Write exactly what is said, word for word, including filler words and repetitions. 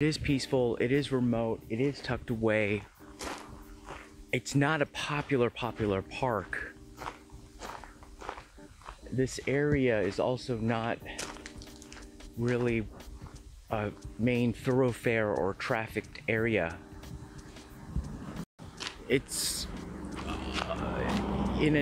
It is peaceful, it is remote, it is tucked away. It's not a popular, popular park. This area is also not really a main thoroughfare or trafficked area. It's uh, in a